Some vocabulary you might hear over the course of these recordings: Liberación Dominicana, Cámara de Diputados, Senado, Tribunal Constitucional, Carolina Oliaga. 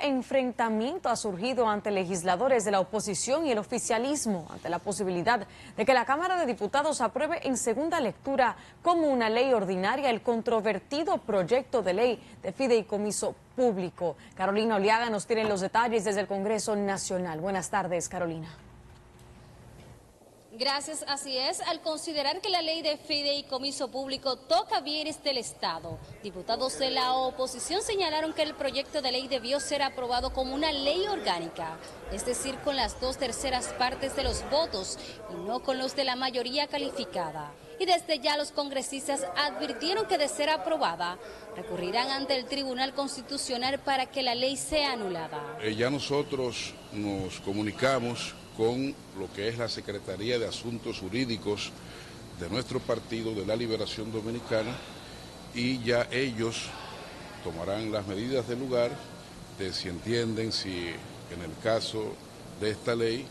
Enfrentamiento ha surgido ante legisladores de la oposición y el oficialismo ante la posibilidad de que la Cámara de Diputados apruebe en segunda lectura como una ley ordinaria el controvertido proyecto de ley de fideicomiso público. Carolina Oliaga nos tiene los detalles desde el Congreso Nacional. Buenas tardes, Carolina. Gracias, así es. Al considerar que la ley de fideicomiso público toca bienes del Estado, diputados de la oposición señalaron que el proyecto de ley debió ser aprobado como una ley orgánica, es decir, con las 2/3 partes de los votos y no con los de la mayoría calificada. Y desde ya los congresistas advirtieron que de ser aprobada, recurrirán ante el Tribunal Constitucional para que la ley sea anulada. Ya nosotros nos comunicamos con lo que es la Secretaría de Asuntos Jurídicos de nuestro partido de la Liberación Dominicana y ya ellos tomarán las medidas del lugar de si entienden, si en el caso de esta ley,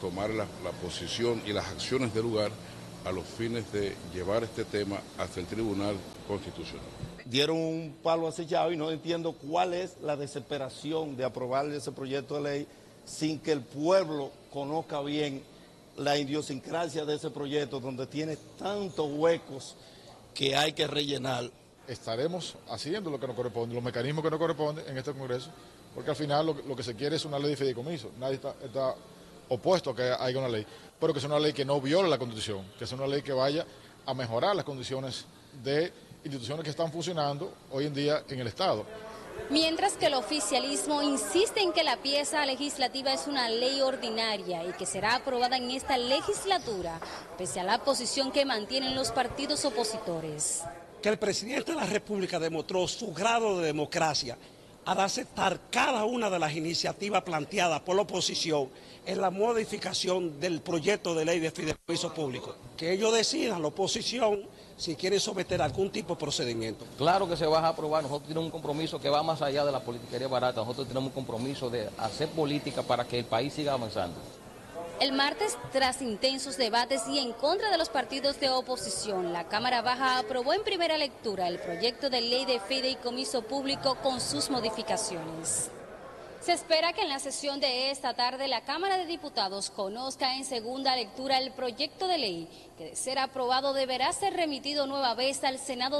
tomar la posición y las acciones del lugar a los fines de llevar este tema hasta el Tribunal Constitucional. Dieron un palo acechado y no entiendo cuál es la desesperación de aprobarle ese proyecto de ley sin que el pueblo conozca bien la idiosincrasia de ese proyecto, donde tiene tantos huecos que hay que rellenar. Estaremos haciendo lo que nos corresponde, los mecanismos que nos corresponden en este Congreso, porque al final lo que se quiere es una ley de fideicomiso. Nadie está opuesto a que haya una ley, pero que sea una ley que no viole la Constitución, que sea una ley que vaya a mejorar las condiciones de instituciones que están funcionando hoy en día en el Estado. Mientras que el oficialismo insiste en que la pieza legislativa es una ley ordinaria y que será aprobada en esta legislatura, pese a la posición que mantienen los partidos opositores. Que el presidente de la República demostró su grado de democracia al aceptar cada una de las iniciativas planteadas por la oposición en la modificación del proyecto de ley de fideicomiso público. Que ellos decidan, la oposición, si quieren someter algún tipo de procedimiento. Claro que se va a aprobar. Nosotros tenemos un compromiso que va más allá de la politiquería barata. Nosotros tenemos un compromiso de hacer política para que el país siga avanzando. El martes, tras intensos debates y en contra de los partidos de oposición, la Cámara Baja aprobó en primera lectura el proyecto de ley de fideicomiso público con sus modificaciones. Se espera que en la sesión de esta tarde la Cámara de Diputados conozca en segunda lectura el proyecto de ley, que de ser aprobado deberá ser remitido nueva vez al Senado.